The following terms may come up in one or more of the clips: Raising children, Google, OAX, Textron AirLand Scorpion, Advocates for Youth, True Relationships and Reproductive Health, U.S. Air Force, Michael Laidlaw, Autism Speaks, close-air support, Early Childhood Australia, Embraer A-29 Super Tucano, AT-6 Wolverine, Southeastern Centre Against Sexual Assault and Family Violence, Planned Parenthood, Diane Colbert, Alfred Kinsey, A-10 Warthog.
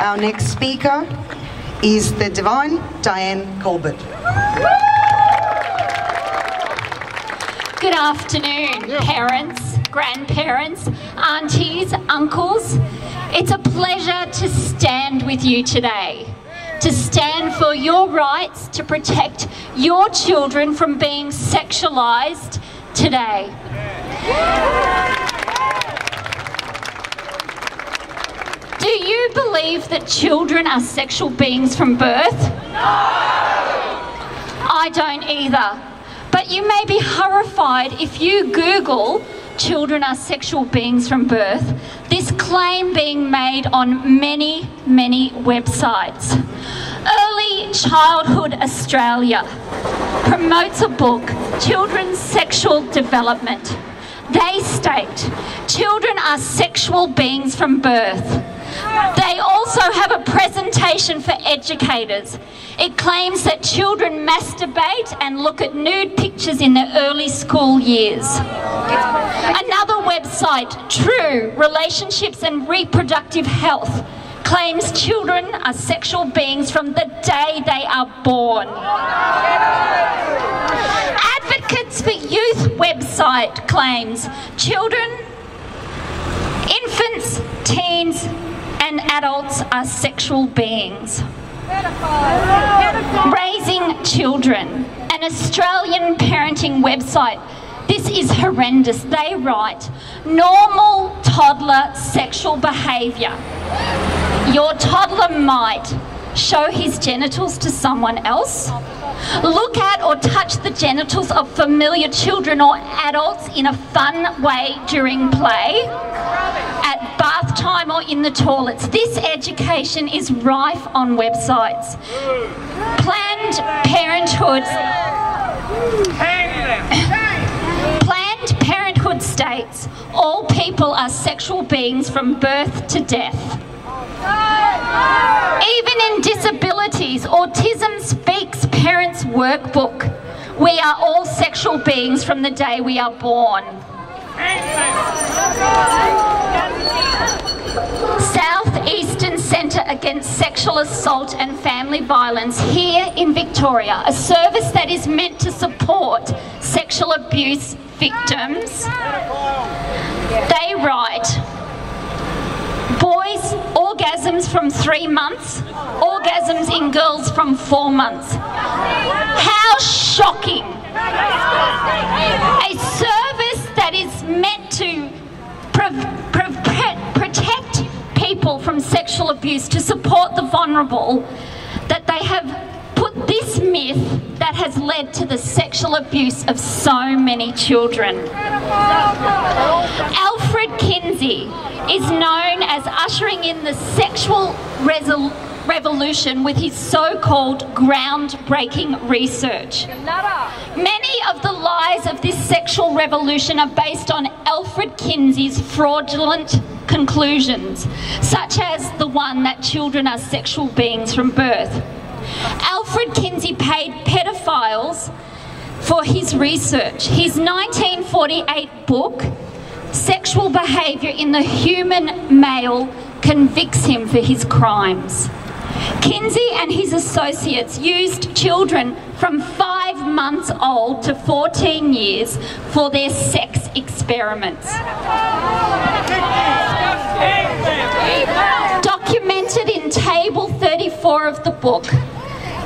Our next speaker is the divine Diane Colbert. Good afternoon, parents, grandparents, aunties, uncles. It's a pleasure to stand with you today, to stand for your rights to protect your children from being sexualised today. Do you believe that children are sexual beings from birth? No! I don't either. But you may be horrified if you Google children are sexual beings from birth, this claim being made on many, many websites. Early Childhood Australia promotes a book, Children's Sexual Development. They state children are sexual beings from birth. They also have a presentation for educators. It claims that children masturbate and look at nude pictures in their early school years. Another website, True Relationships and Reproductive Health, claims children are sexual beings from the day they are born. Advocates for Youth website claims children, infants, teens, and adults are sexual beings. Raising Children, an Australian parenting website. This is horrendous. They write, normal toddler sexual behaviour. Your toddler might show his genitals to someone else, look at or touch the genitals of familiar children or adults in a fun way during play, at bath time or in the toilets. This education is rife on websites. Planned Parenthood. Planned Parenthood states all people are sexual beings from birth to death. Even in disabilities, Autism Speaks Parents Workbook. We are all sexual beings from the day we are born. Southeastern Centre Against Sexual Assault and Family Violence here in Victoria, a service that is meant to support sexual abuse victims. They write, boys, orgasms from 3 months, orgasms in girls from 4 months. How shocking! A service that is meant to protect people from sexual abuse, to support the vulnerable, that they have put this myth that has led to the sexual abuse of so many children. Alfred Kinsey is known as ushering in the sexual revolution with his so-called groundbreaking research. Many of the lies of this sexual revolution are based on Alfred Kinsey's fraudulent conclusions, such as the one that children are sexual beings from birth. Alfred Kinsey paid pedophiles for his research. His 1948 book, Sexual Behaviour in the Human Male, convicts him for his crimes. Kinsey and his associates used children from 5 months old to 14 years for their sex experiments. Documented in Table 34 of the book,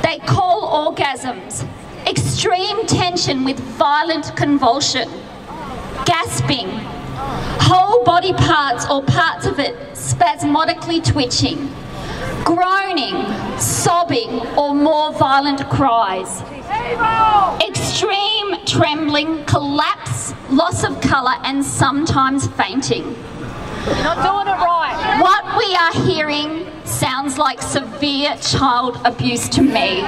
they call orgasms extreme tension with violent convulsion, gasping, whole body parts or parts of it spasmodically twitching, groaning, sobbing or more violent cries, extreme trembling, collapse, loss of colour and sometimes fainting. You're not doing it right. What we are hearing sounds like severe child abuse to me.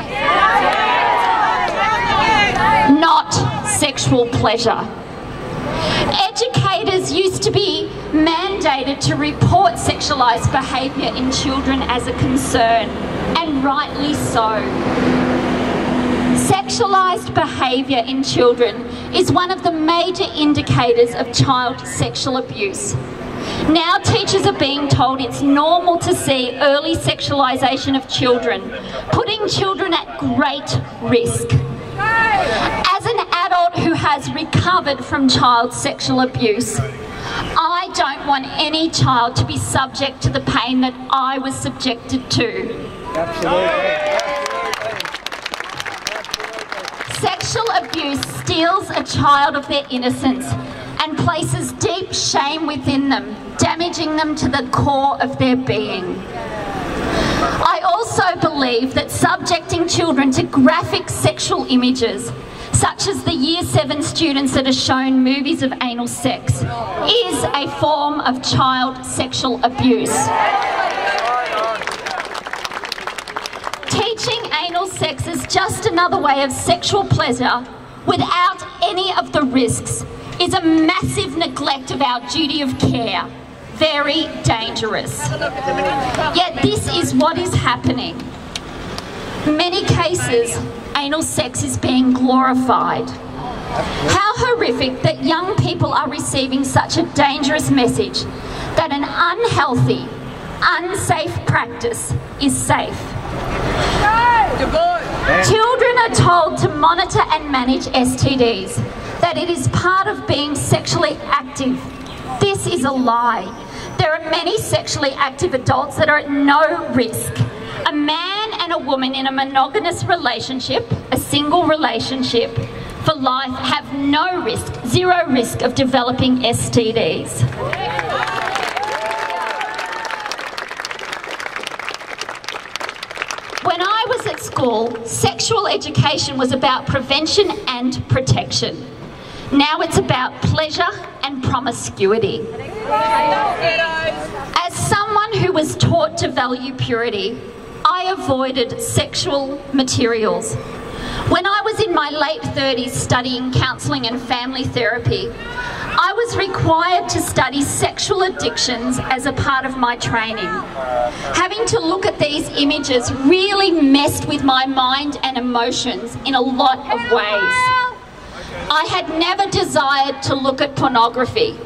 Not sexual pleasure. Educators used to be mandated to report sexualised behaviour in children as a concern, and rightly so. Sexualised behaviour in children is one of the major indicators of child sexual abuse. Now teachers are being told it's normal to see early sexualisation of children, putting children at great risk. As an adult who has recovered from child sexual abuse, I don't want any child to be subject to the pain that I was subjected to. Absolutely. Sexual abuse steals a child of their innocence and places deep shame within them, damaging them to the core of their being. I also believe that subjecting children to graphic sexual images, such as the Year 7 students that are shown movies of anal sex, is a form of child sexual abuse. Teaching anal sex is just another way of sexual pleasure without any of the risks is a massive neglect of our duty of care. Very dangerous. Yet this is what is happening. In many cases, anal sex is being glorified. How horrific that young people are receiving such a dangerous message that an unhealthy, unsafe practice is safe. Children are told to monitor and manage STDs, that it is part of being sexually active. This is a lie. There are many sexually active adults that are at no risk. A man and a woman in a monogamous relationship, a single relationship, for life have no risk, zero risk of developing STDs. When I was at school, sexual education was about prevention and protection. Now it's about pleasure and promiscuity. As someone who was taught to value purity, I avoided sexual materials. When I was in my late 30s studying counselling and family therapy, I was required to study sexual addictions as a part of my training. Having to look at these images really messed with my mind and emotions in a lot of ways. I had never desired to look at pornography.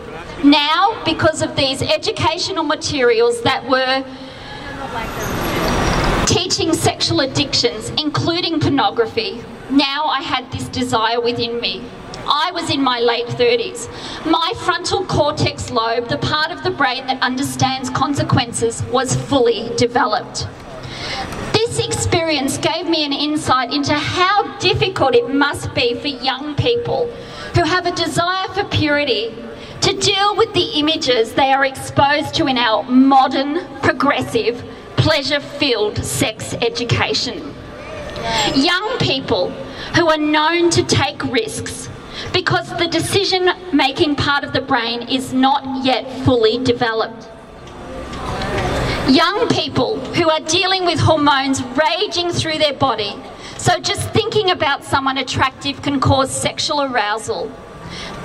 Now, because of these educational materials that were teaching sexual addictions, including pornography, now I had this desire within me. I was in my late 30s. My frontal cortex lobe, the part of the brain that understands consequences, was fully developed. This experience gave me an insight into how difficult it must be for young people who have a desire for purity to deal with the images they are exposed to in our modern, progressive, pleasure-filled sex education. Young people who are known to take risks because the decision-making part of the brain is not yet fully developed. Young people who are dealing with hormones raging through their body, so just thinking about someone attractive can cause sexual arousal.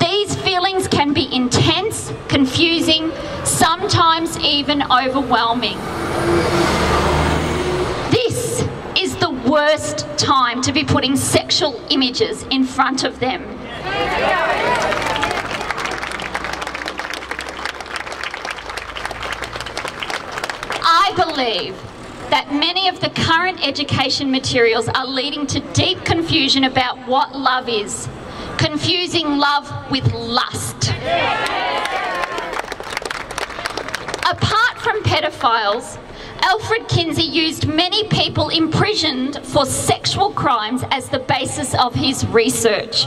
These feelings can be intense, confusing, sometimes even overwhelming. This is the worst time to be putting sexual images in front of them. I believe that many of the current education materials are leading to deep confusion about what love is, confusing love with lust. Apart from pedophiles, Alfred Kinsey used many people imprisoned for sexual crimes as the basis of his research.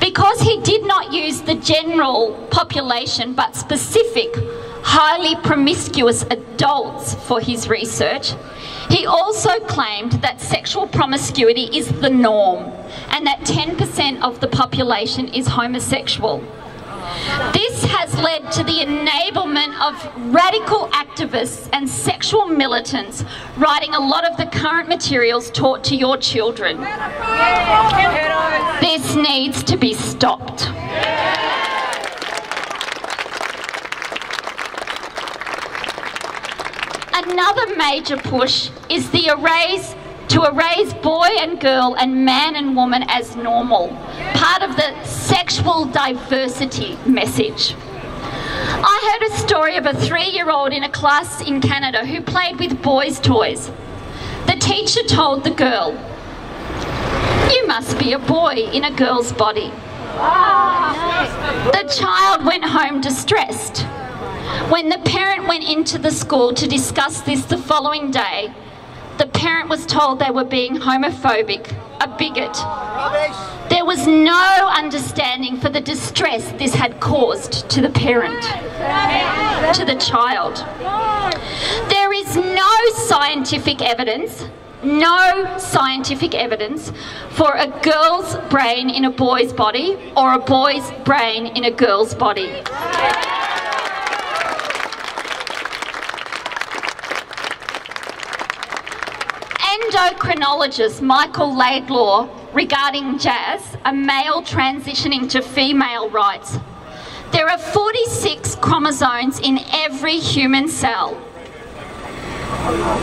Because he did not use the general population but specific, highly promiscuous adults for his research, he also claimed that sexual promiscuity is the norm and that 10% of the population is homosexual. This has led to the enablement of radical activists and sexual militants writing a lot of the current materials taught to your children. This needs to be stopped. Another major push is to erase boy and girl and man and woman as normal, part of the sexual diversity message. I heard a story of a 3-year-old in a class in Canada who played with boys' toys. The teacher told the girl, "You must be a boy in a girl's body." The child went home distressed. When the parent went into the school to discuss this the following day, the parent was told they were being homophobic, a bigot. There was no understanding for the distress this had caused to the parent, to the child. There is no scientific evidence, for a girl's brain in a boy's body or a boy's brain in a girl's body. Endocrinologist Michael Laidlaw, regarding JAS, a male transitioning to female, writes, "There are 46 chromosomes in every human cell.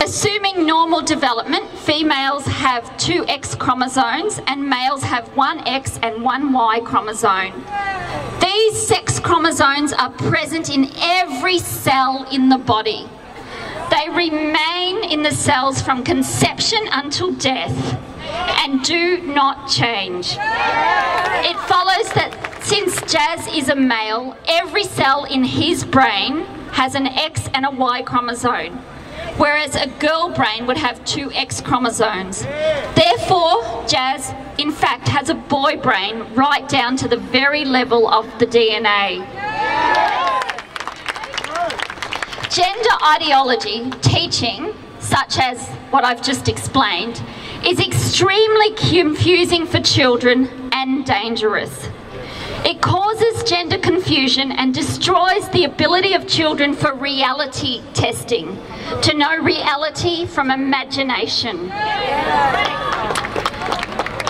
Assuming normal development, females have 2 X chromosomes and males have 1 X and 1 Y chromosome. These sex chromosomes are present in every cell in the body. They remain in the cells from conception until death and do not change. It follows that since Jazz is a male, every cell in his brain has an X and a Y chromosome, whereas a girl brain would have 2 X chromosomes. Therefore, Jazz, in fact, has a boy brain right down to the very level of the DNA." Gender ideology teaching, such as what I've just explained, is extremely confusing for children and dangerous. It causes gender confusion and destroys the ability of children for reality testing, to know reality from imagination.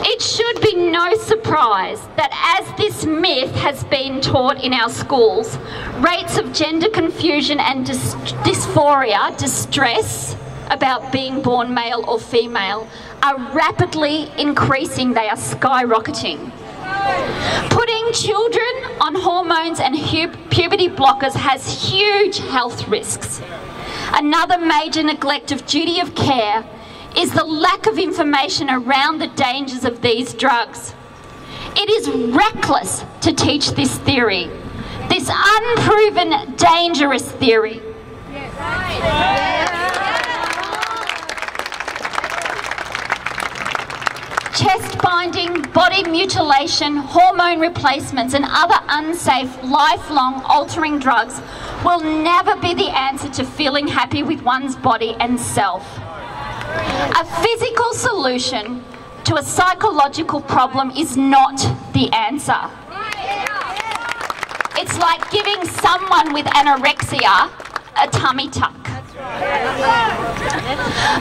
It should be no surprise that as this myth has been taught in our schools, rates of gender confusion and dysphoria, distress about being born male or female, are rapidly increasing. They are skyrocketing. Putting children on hormones and puberty blockers has huge health risks. Another major neglect of duty of care is the lack of information around the dangers of these drugs. It is reckless to teach this theory, this unproven, dangerous theory. Yes. Yes. Chest binding, body mutilation, hormone replacements and other unsafe, lifelong altering drugs will never be the answer to feeling happy with one's body and self. A physical solution to a psychological problem is not the answer. It's like giving someone with anorexia a tummy tuck.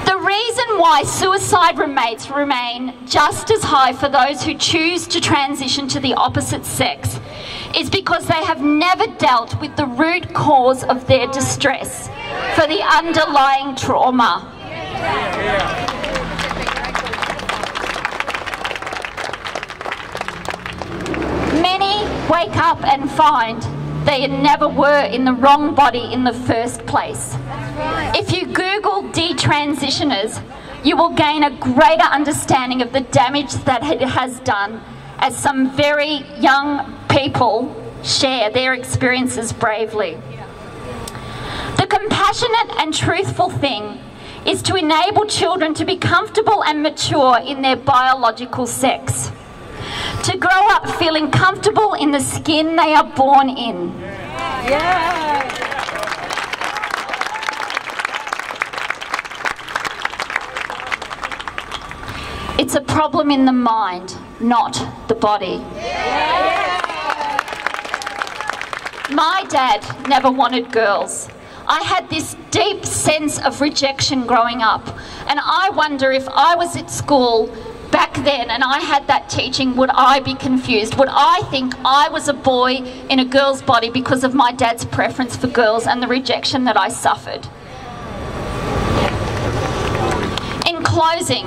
The reason why suicide rates remain just as high for those who choose to transition to the opposite sex is because they have never dealt with the root cause of their distress, for the underlying trauma. Many wake up and find they never were in the wrong body in the first place. If you Google detransitioners, you will gain a greater understanding of the damage that it has done, as some very young people share their experiences bravely. The compassionate and truthful thing is to enable children to be comfortable and mature in their biological sex, to grow up feeling comfortable in the skin they are born in. Yeah. Yeah. It's a problem in the mind, not the body. Yeah. My dad never wanted girls. I had this deep sense of rejection growing up, and I wonder if I was at school back then and I had that teaching, would I be confused? Would I think I was a boy in a girl's body because of my dad's preference for girls and the rejection that I suffered? In closing,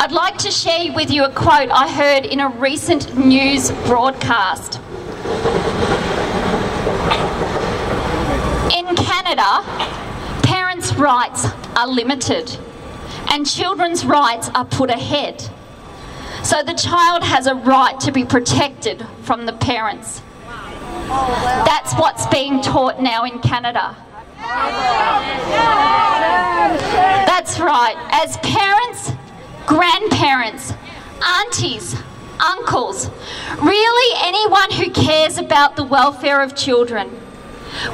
I'd like to share with you a quote I heard in a recent news broadcast. In Canada, parents' rights are limited and children's rights are put ahead. So the child has a right to be protected from the parents. That's what's being taught now in Canada. That's right. As parents, grandparents, aunties, uncles, really anyone who cares about the welfare of children,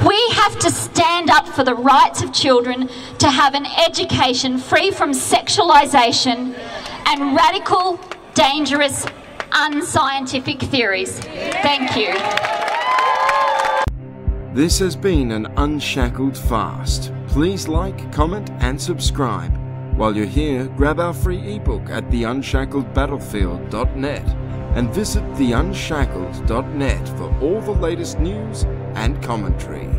we have to stand up for the rights of children to have an education free from sexualization and radical, dangerous, unscientific theories. Thank you. This has been an Unshackled Fast. Please like, comment and subscribe. While you're here, grab our free ebook at theunshackledbattlefield.net and visit theunshackles.net for all the latest news and commentary.